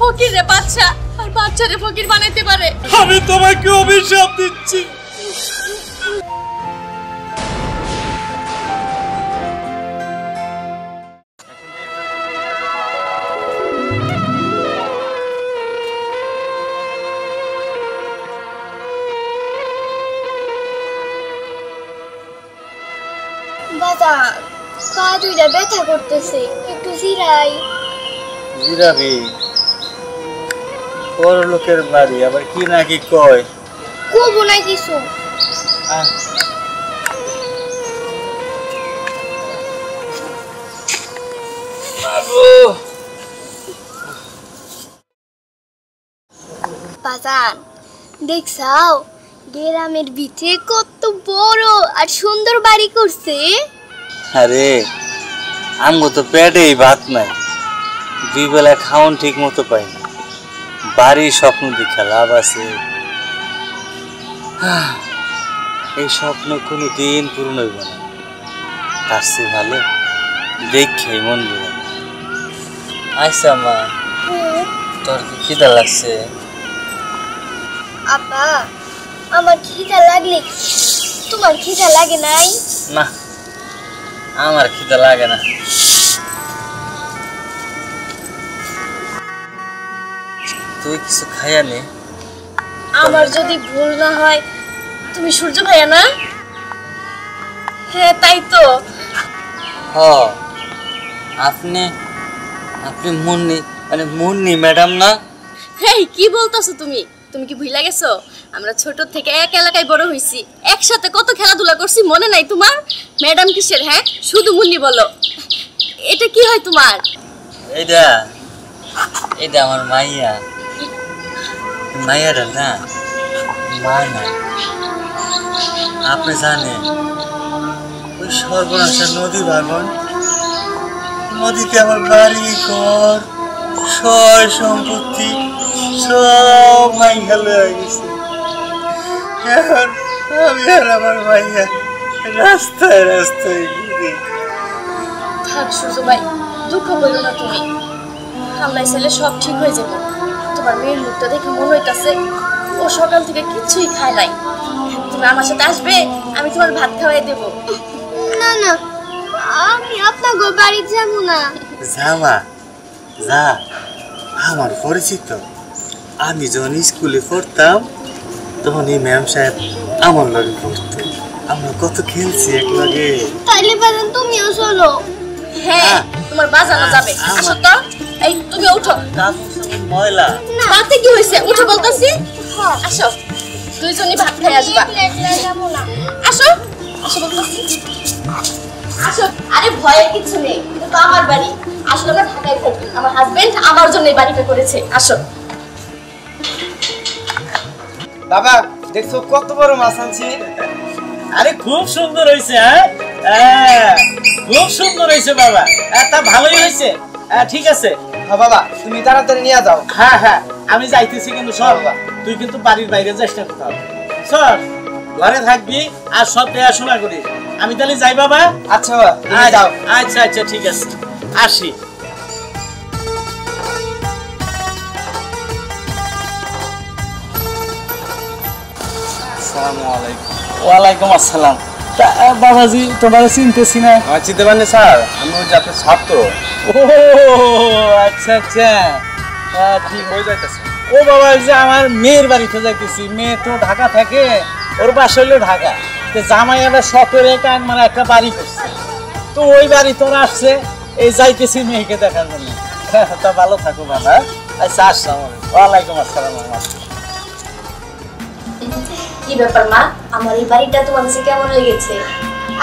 ফকির রে বাচ্চা, আর বাচ্চা রে ফকির বানাইতে পারে। আমি তোমাকে অভিশাপ দিচ্ছি। বাবা পা দুইটা ব্যথা করতেছে, একটু জিরাই। জিরাবি, ওর লোকের বাড়ি আবার কি না কি কয়, খুব না কিছু। বাজান দেখছাও গ্রামের ভিতরে কত বড় আর সুন্দর বাড়ি করছে। আরে আমগো তো পেটে ভাত নাই, দুই বেলা খাওন ঠিক মতো পাই না, বাড়ির স্বপ্ন দেখা লাভ আছে? এই স্বপ্ন কোনো দিন পূরণ হইব না, তার চেয়ে ভালো দেখে মন বুঝা। আচ্ছা মা, তোর কি খিদা লাগছে? আপা আমার খিদা লাগলে, তোমার খিদা লাগে নাই? না আমার খিদা লাগে না। তুই কিছু খাইয়া নে। আমার যদি ভুল না হয় তুমি সূর্য ভাইয়া না? হ্যাঁ তাই তো। হ আপনি আপনি মুন্নি, মানে মুন্নি ম্যাডাম না? হেই কি বলতাছো তুমি? তুমি কি ভুলে গেছো? আমরা ছোট থেকে এক এলাকায় বড় হয়েছি, একসাথে কত খেলাধুলা করছি, মনে নাই তোমার? ম্যাডাম কিসের? হ্যাঁ শুধু মুন্নি বলো। এটা কি হয় তোমার? এটা এটা আমার মাইয়া। মাইয়াটা না মা না, আপনি জানেন ওই সর্বনাশা নদী ভাঙন, নদীতে আমার বাড়ি ঘর সয় সম্পত্তি সব মাইয়া লয়ে গেছে। এখন আমি আর আমার মাইয়া রাস্তায় রাস্তায় ঘুরি। থাক সুজো ভাই, দুঃখ করো না তুমি, আল্লাহ চাইলে সব ঠিক হয়ে যাবে। তোমার মেয়ের মুখটা দেখে মনে হইতেছে ও সকাল থেকে কিছুই খায় নাই। তুমি আমার সাথে আসবে, আমি তোমার ভাত খাওয়াই দেব। না না আমি আপনার বাড়ি যাব না। যাবা যা, আমার পরিচিত। আমি যখন স্কুলে পড়তাম তখন এই ম্যাম সাহেব আমার লগে পড়তো, আমরা কত খেলছি একলগে। তাইলে বাজান তুমিও চলো। হ্যাঁ তোমার বাজানো যাবে। আসো তো, এই তুমি উঠো। ময়লা রাতে কি হয়েছে? উঠো বলতাছি। আসো দুইজনই ভাত খাই আসবা। আসো আসো বলতাছি, আসো। আরে ভয়ের কিছু নেই, এটা তো আমার বাড়ি। আসলে আমরা ঢাকায় থাকি, আমার হাজবেন্ড আমার জন্য এই বাড়িটা করেছে। আসো। বাবা দেখছো কত বড় মাছ আনছি? আরে খুব সুন্দর হয়েছে। হ্যাঁ খুব সুন্দর হয়েছে বাবা, তা ভালোই হয়েছে। ঠিক আছে বাবা তুমি তাড়াতাড়ি নিয়ে যাও। হ্যাঁ হ্যাঁ আমি যাইতেছি, কিন্তু সর বাবা, তুই কিন্তু বাড়ির বাইরে যাস না কোথাও। সর, ঘরে থাকবি আর সব দেখাশোনা করিস। আমি তাহলে যাই বাবা। আচ্ছা যাও। আচ্ছা আচ্ছা ঠিক আছে আসি। আসসালামু আলাইকুম। ওয়ালাইকুম আসসালাম। তা বাবাজি তোমার চিনতেছি না? আমার চিনতে পারেন স্যার, আমি ওই যে আপনার ছাত্র। ও আচ্ছা আচ্ছা ঠিক হয়ে যাইতেছে। ও বাবা যে আমার মেয়ের বাড়িতে যাইতেছি, মেয়ে তো ঢাকা থাকে, ওর বাস হইলো ঢাকা। তো জামাই আবার শহরে টান মানে একটা বাড়ি করছে, তো ওই বাড়ি তোর আসছে, এই যাইতেছি মেয়েকে দেখার জন্য। তা ভালো থাকো বাবা। আচ্ছা আসসালাম। ওয়ালাইকুম আসসালাম। কি ব্যাপার মা, আমার এই বাড়িটা তোমার কাছে কেমন লেগেছে?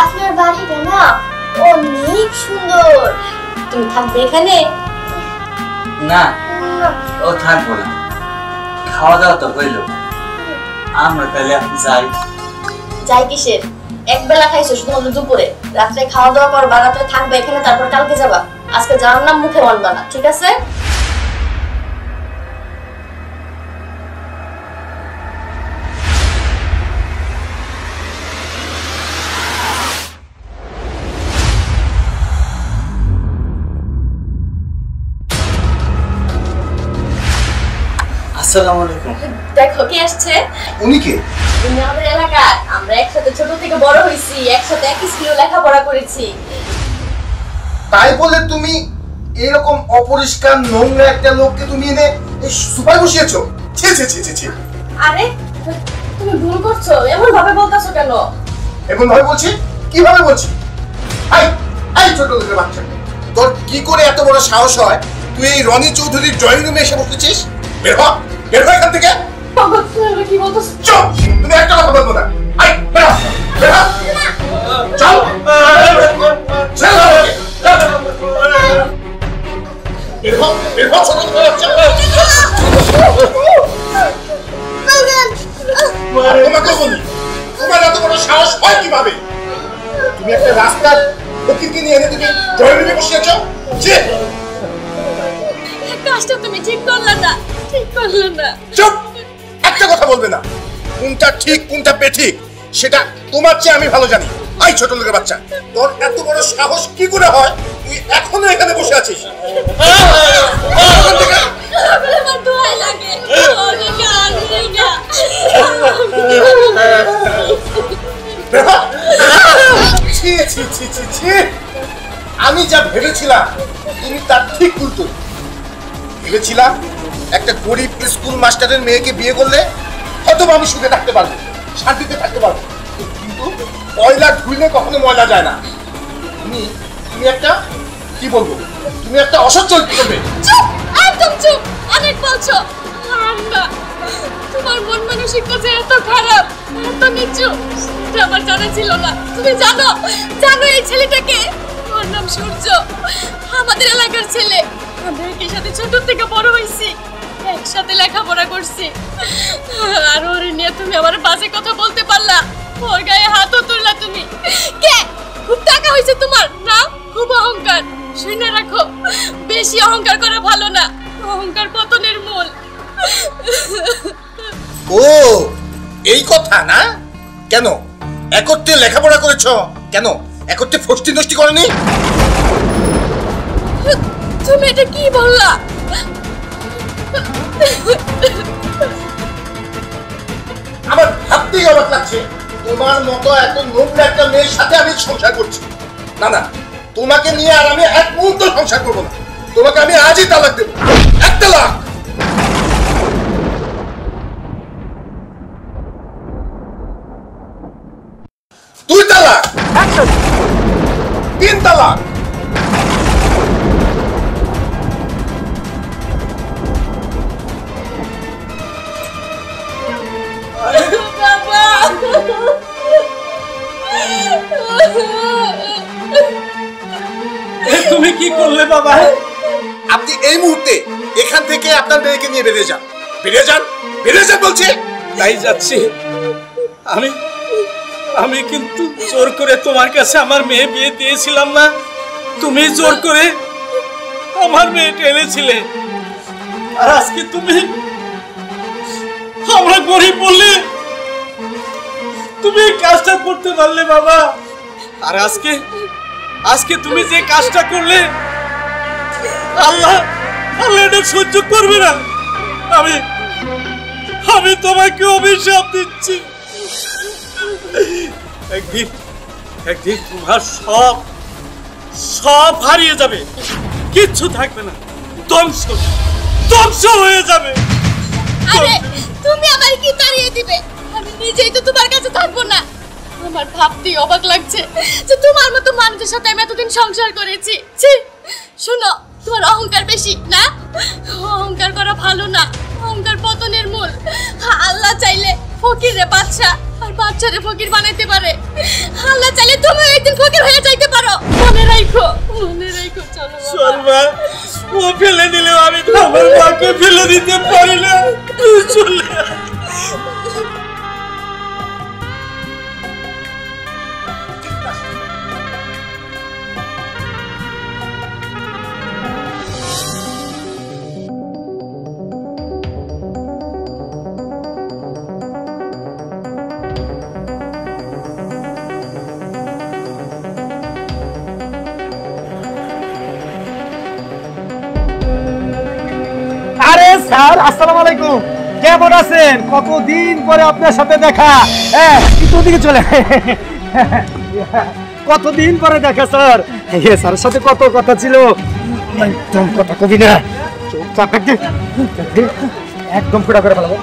আপনার বাড়িটা না অনেক সুন্দর। তুমি থাকবে এখানে? না ও থাকবো না, খাওয়া দাওয়া তো হইল। আমরা তাহলে যাই। যাই কিসের? একবেলা খাইছো শুধু দুপুরে, রাত্রে খাওয়া দাওয়া করবা, রাত্রে থাকবে এখানে, তারপর কালকে যাবা। আজকে যাওয়ার নাম মুখে মানবা না, ঠিক আছে? আসসালামু আলাইকুম। দেখো কে আসছে। উনি কে? উনি আমাদের এলাকার, আমরা একসাথে ছোট থেকে বড় হইছি, একসাথে একই স্কুলে লেখাপড়া করেছি। তাই বলে তুমি এরকম অপরিষ্কার নোংরা একটা লোককে তুমি এনে এই সুপার বসিয়েছো? ছি ছি ছি ছি ছি। আরে তুমি ভুল করছো, এমন ভাবে বলতাছো কেন? এমন ভাবে বলছি? কিভাবে বলছি? আই আই ছোট লোকের বাচ্চা, তোর কি করে এত বড় সাহস হয় তুই এই রনি চৌধুরীর ড্রয়িং রুমে এসে বসেছিস? বের হ, বের হ এখান থেকে। বাবা তুমি কি বলছো? চুপ, তুমি একটা কথা বলবো না। আই বের হ, বের হ, চল চল বের হ, বের হ ছোট লোকের বাচ্চা। তোমাকে বলি, তোমার এত বড় সাহস হয় কিভাবে? তুমি একটা রাস্তার ওকিলকে নিয়ে এনে তুমি ড্রয়িং রুমে বসিয়েছ? ছি, কাজটা তুমি ঠিক করলে না, ঠিক করলে না। চুপ, একটা কথা বলবে না। কোনটা ঠিক কোনটা বেঠিক সেটা তোমার চেয়ে আমি ভালো জানি। আই ছোট লোকের বাচ্চা, তোর এত বড় সাহস কি করে হয় তুই এখনো এখানে বসে আছিস? আমি যা ভেবেছিলাম তুমি তার ঠিক উল্টো। ভেবেছিলাম একটা গরিব স্কুল মাস্টারের মেয়েকে বিয়ে করলে হয়তো আমি সুখে থাকতে পারবো, শান্তিতে থাকতে পারবো, কিন্তু ময়লা ধুইলে কখনো ময়লা যায় না। তুমি তুমি একটা কি বলবো, তুমি একটা অসহ্য করবে। একদম চুপ, অনেক বলছো। তোমার মন মানসিকতা যে এত খারাপ, এত নিচু, সেটা আমার জানা ছিল না। তুমি জানো, জানো এই ছেলেটাকে? ওর নাম সূর্য, আমাদের এলাকার ছেলে। আমরা একই সাথে ছোট থেকে বড় হয়েছি, একসাথে লেখাপড়া করছি। আর ওর নিয়ে তুমি আমার বাজে কথা বলতে পারলা, ওর গায়ে হাতও তুললা তুমি। কে? খুব টাকা হয়েছে তোমার না? খুব অহংকার। শুনে রাখো, বেশি অহংকার করা ভালো না, অহংকার পতনের মূল। ও এই কথা না? কেন একত্রে লেখাপড়া করেছ? কেন একত্রে ফষ্টি নষ্টি করনি? তুমি এটা কি বললা? আমার ভাবতেই অবাক লাগছে, তোমার মতো এত নোংরা একটা মেয়ের সাথে আমি সংসার করছি। না না, তোমাকে নিয়ে আর আমি এক মুহূর্ত সংসার করব না। তোমাকে আমি আজই তালাক দেব, এক তালাক। দুই তালাক, তিন তালাক। তুমি কি করলে বাবা? আপনি এই মুহূর্তে এখান থেকে আপনার মেয়েকে নিয়ে বেরিয়ে যান, বেরিয়ে যান, বেরিয়ে যান বলছি। তাই যাচ্ছি আমি। আমি কিন্তু জোর করে তোমার কাছে আমার মেয়ে বিয়ে দিয়েছিলাম না, তুমি জোর করে আমার মেয়েটা এনেছিলে। আর আজকে তুমি, আমরা গরিব বললে তুমি এই কাজটা করতে পারলে বাবা। আর আজকে, আজকে তুমি যে কাজটা করলে, আল্লাহ, আল্লাহ এটা সহ্য করবে না। আমি তোমাকে অভিশাপ দিচ্ছি, একদিন, একদিন তোমার সব, সব হারিয়ে যাবে, কিচ্ছু থাকবে না, ধ্বংস, ধ্বংস হয়ে যাবে। আরে তুমি আমার কি তাড়িয়ে দিবে? আমি নিজেই তো তোমার কাছে থাকবো না। আমার ভাবতেই অবাক লাগছে যে তোমার মতো মানুষের সাথে আমি এতদিন সংসার করেছি। শোনো, তোমার অহংকার বেশি না? অহংকার করা ভালো না, অহংকার পতনের মূল। আল্লাহ চাইলে ফকির রে বাদশা, আর বাদশা রে ফকির বানাইতে পারে। আল্লাহ চাইলে তুমি একদিন ফকির হয়ে যাইতে পারো। মনে রাখো, মনে রাখো। চলো শর্মা, ও ফেলে দিলেও আমি তোমার মাকে ফেলে দিতে পারি না। চলে আসসালামু আলাইকুম। কেমন আছেন? কতদিন পরে আপনার সাথে দেখা। হ্যাঁ, কিন্তু ওদিকে চলে, কতদিন পরে দেখা স্যার। হ্যাঁ, স্যারের সাথে কত কথা ছিল। একদম কথা কবি না, একদম ফোটা করে ফেলাবো।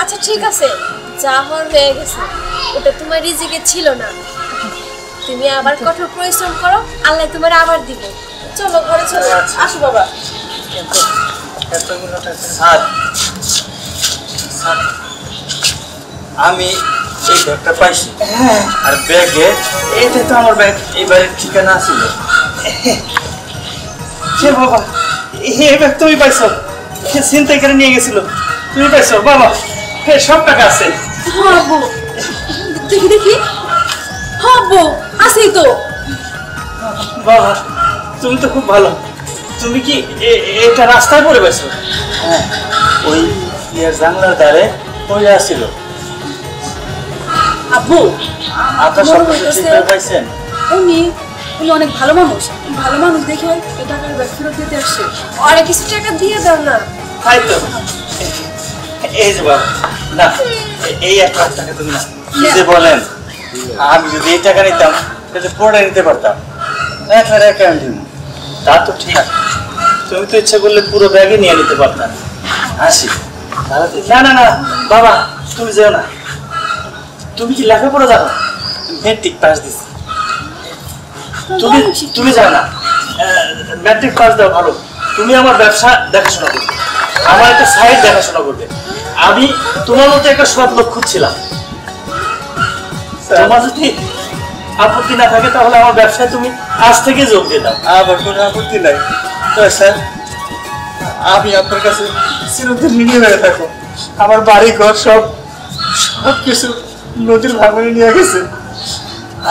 আচ্ছা ঠিক আছে, যা হওয়ার হয়ে গেছে, ওটা তোমার রিজিকে ছিল না। তুমি আবার কঠোর পরিশ্রম করো, আল্লাহ তোমার আবার দিবে। চলো ঘরে চলো, আসো বাবা। আমি এই ব্যাগটা পাইছি, আর ব্যাগে এইটা তো আমার ব্যাগ, এই বাড়ির ঠিকানা ছিল। বাবা, এই ব্যাগ তুমি পাইছো, চিন্তাই করে নিয়ে গেছিল, তুমি পাইছো। বাবা, সব টাকা আছে। দেখি দেখি, আসেই তো। বাবা, তুমি তো খুব ভালো। তুমি কি এটা রাস্তায় পড়ে গেছো? হ্যাঁ, ওই জানলার ধারে পড়ে আসছিল। আব্বু, আপনার সব ঠিকঠাক পাইছেন? উনি অনেক ভালো মানুষ, ভালো মানুষ দেখে টাকার ব্যবস্থা দিতে আসছে। আর কিছু টাকা দিয়ে দাও না। তাই তো, এই যে বাবা, না এই 1,000 টাকা তুমি নিজে বলেন। আমি যদি এই টাকা নিতাম তাহলে পড়ে নিতে পারতাম। তা তো ঠিক, তুমি তো ইচ্ছে করলে পুরো ব্যাগে নিয়ে নিতে পারতাম। আসি। না না না বাবা, তুমি যেও না। তুমি কি লেখাপড়া জানো? ম্যাট্রিক পাস দিচ্ছি। তুমি যাও না, ম্যাট্রিক পাস দাও ভালো। তুমি আমার ব্যবসা দেখাশোনা করবে, আমার একটা সাইড দেখাশোনা করবে। আমি তোমার মতো একটা সৎ লোক খুঁজছিলাম। তোমার যদি আপত্তি না থাকে তাহলে আমার ব্যবসায় তুমি আজ থেকে যোগ দিয়ে দাও। আবার কোনো আপত্তি নাই স্যার, আমি আপনার কাছে চিরদিন ঋণী হয়ে থাকো। আমার বাড়ি ঘর সব কিছু নদীর ভাঙনে নিয়ে গেছে।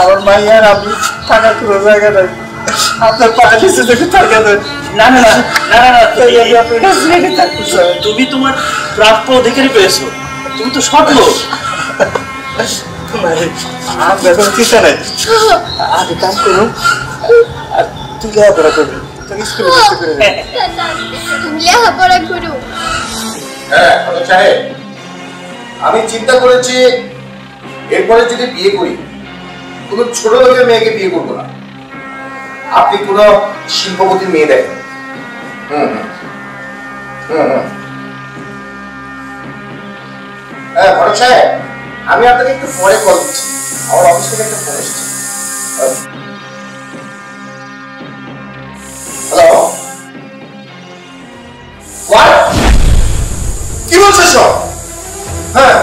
আমার মাইয়ার আমি থাকার কোনো জায়গা নাই। আপনার পায়ে কিছু দেখে থাকা দেয়। না না না না, আপনার কাছে রেখে থাকবো স্যার। তুমি তোমার প্রাপ্য অধিকারী পেয়েছো, তুমি তো স্বপ্ন। আমি চিন্তা করেছি এরপরে যদি বিয়ে করি কোনো ছোট লোকের মেয়েকে বিয়ে করবো না। আপনি কোন শিল্পপতির মেয়ে দেখেন? হম হম, হ্যাঁ ভরত সাহেব, আমি আপনাকে একটু পরে কল করছি, আমার অফিস থেকে একটা ফোন এসেছে। হ্যালো, কি বলছো সব? হ্যাঁ,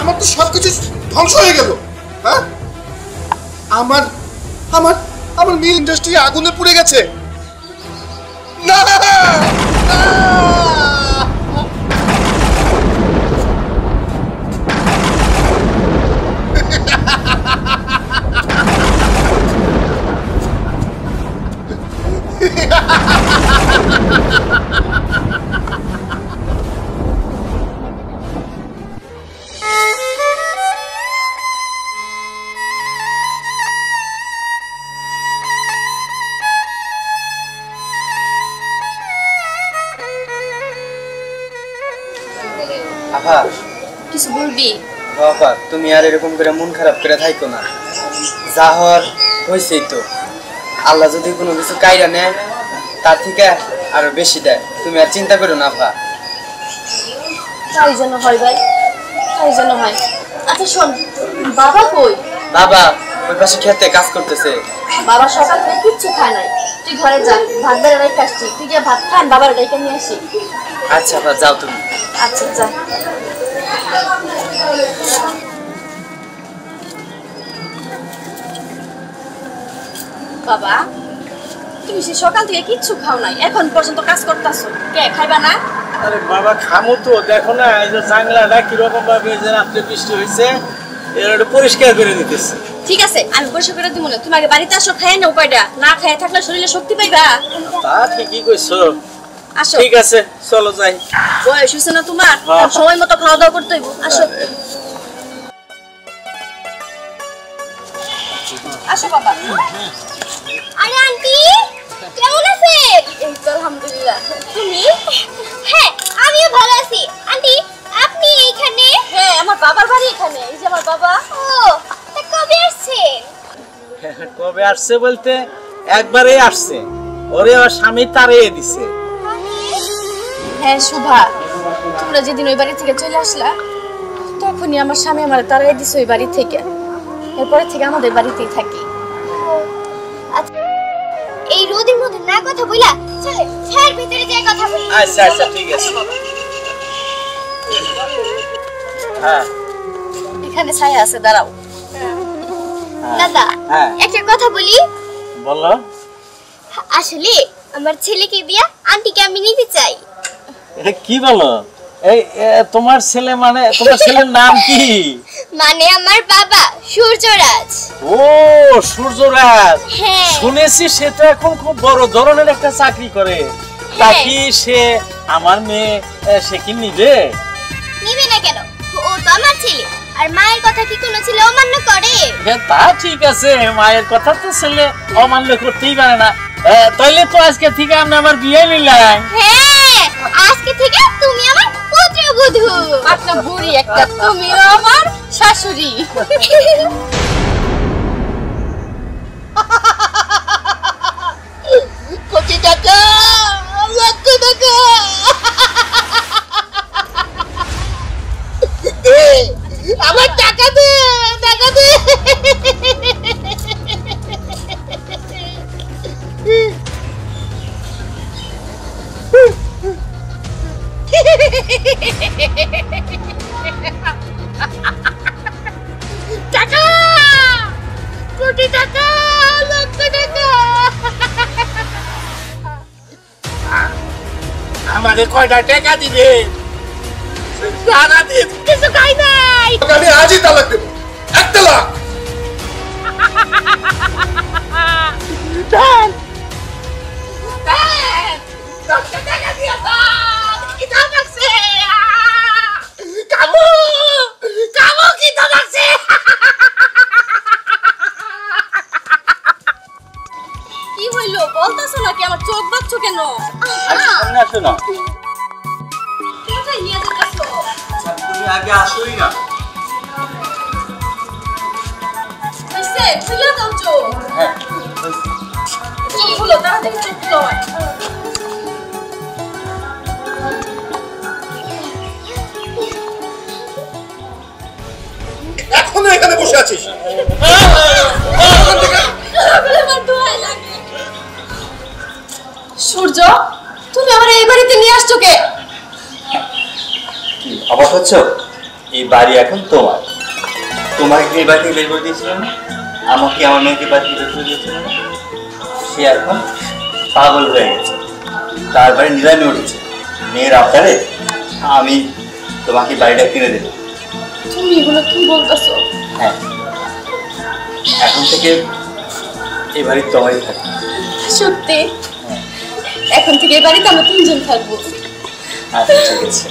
আমার তো সবকিছু ধ্বংস হয়ে গেল। হ্যাঁ, আমার আমার আমার মিল ইন্ডাস্ট্রি আগুনে পুড়ে গেছে। না না না, কিছু বলবি বাবা? তুমি আর এরকম করে মন খারাপ করে থাইকো না, যা হওয়ার হয়েছেই তো। আল্লাহ যদি কোনো কিছু কাইরা নেয় তার থেকে আরো বেশি দেয়, তুমি আর চিন্তা করো না। আপা তাই যেন হয় ভাই, তাই যেন হয়। আচ্ছা শোন, বাবা কই? বাবা ওই পাশে খেতে কাজ করতেছে। বাবা সকাল থেকে কিচ্ছু খায় নাই, তুই ঘরে যা, ভাত বেড়ে রাই খাসছি, তুই গিয়ে ভাত খান, বাবার গাইকে নিয়ে আসি। আচ্ছা আপা যাও তুমি। আচ্ছা যা। বাবা তুমি সে সকাল থেকে কিচ্ছু খাও নাই, এখন পর্যন্ত কাজ করতেছো, কে খাইবা না? আরে বাবা খামো তো, দেখো না এই যে জাংলাটা কি রকম ভাবে যে রাতে বৃষ্টি হইছে, এটা পরিষ্কার করে দিতেছি। ঠিক আছে আমি পরিষ্কার করে দিমু না, তুমি আগে বাড়িতে আসো, খায় নাও কয়টা, না খায় থাকলে শরীরে শক্তি পাইবা। তা ঠিকই কইছো, আসো। ঠিক আছে চলো যাই। বয়স হইছে না তোমার, সময় মতো খাওয়া দাওয়া করতে হইব, আসো আসো বাবা। আরে আন্টি কেমন আছেন? এই তো আলহামদুলিল্লাহ, তুমি? হ্যাঁ আমিও ভালো আছি। আন্টি আপনি এখানে? হ্যাঁ আমার বাবার বাড়ি এখানে, এই যে আমার বাবা। ও তা কবে আসছেন? কবে আসছে বলতে একবারই আসছে, ওরে আমার স্বামী তাড়িয়ে দিছে। হ্যাঁ শোভা, তোমরা যেদিন ওই বাড়ি থেকে চলে আসলা তখনই আমার স্বামী আমার তাড়িয়ে দিছে ওই বাড়ি থেকে, এরপরে থেকে আমাদের বাড়িতেই থাকি। এই রোদের মধ্যে না কথা বইলা চলে ছার ভিতরে যায় কথা বলি। আচ্ছা আচ্ছা ঠিক আছে। হ্যাঁ এখানে ছায়া আছে, দাঁড়াও। দাদা একটা কথা বলি। বলো। আসলে আমার ছেলেকে বিয়া আন্টিকে আমি নিতে চাই। এটা কি বলো? এই তোমার ছেলে মানে তোমার ছেলের নাম কি? মানে আমার বাবা সূর্য রাজ। ও সূর্য রাজ, শুনেছি সে তো এখন খুব বড় ধরনের একটা চাকরি করে। তা কি সে আমার মেয়ে, সে কি নিবে? নিবে না কেন, ও তো আমার ছেলে। আর মায়ের কথা কি কোনো ছেলে অমান্য করে? তা ঠিক আছে, মায়ের কথা তো ছেলে অমান্য করতেই পারে না। তাইলে তো আজকে থেকে আমরা আমার বিয়ে নিলাম। হ্যাঁ আজকে থেকে তুমি আমার পুত্রবধূ, একটা বুড়ি একটা, তুমি আমার শাশুড়ি। কোটি টাকা লক্ষ টাকা, আমার টাকা দে টাকা দে। টাকা কোটি টাকা লক্ষ টাকা, আমাদের কয়টা টাকা দিবে? সারা দিন কিছু খাই নাই, আমি আজই তালাক দেব। এক তালাক কি হইল বলতেছ নাকি? আমার চোখ বাচ্চো কেন? আসো না, তুমি আগে আসোই না। এখনো এখানে বসে আছিস? সূর্য তুমি আমার এই বাড়িতে নিয়ে আসছো কে? অবাক হচ্ছ? এই বাড়ি এখন তোমার। তোমাকে এই বাড়ি বের করে দিয়েছিল না, আমাকে আমার মেয়েকে বাড়ি বের করে দিয়েছিল না, সে এখন পাগল হয়ে গেছে, তারপরে নিলামে উঠেছে। মেয়ের আবদারে আমি তোমাকে বাড়িটা কিনে দেব। তুমি এগুলো কি বলতেছ? হ্যাঁ এখন থেকে এই বাড়ি তোমারই থাকে। সত্যি এখন থেকে বাড়িতে আমরা তিনজন থাকবো। আচ্ছা ঠিক আছে।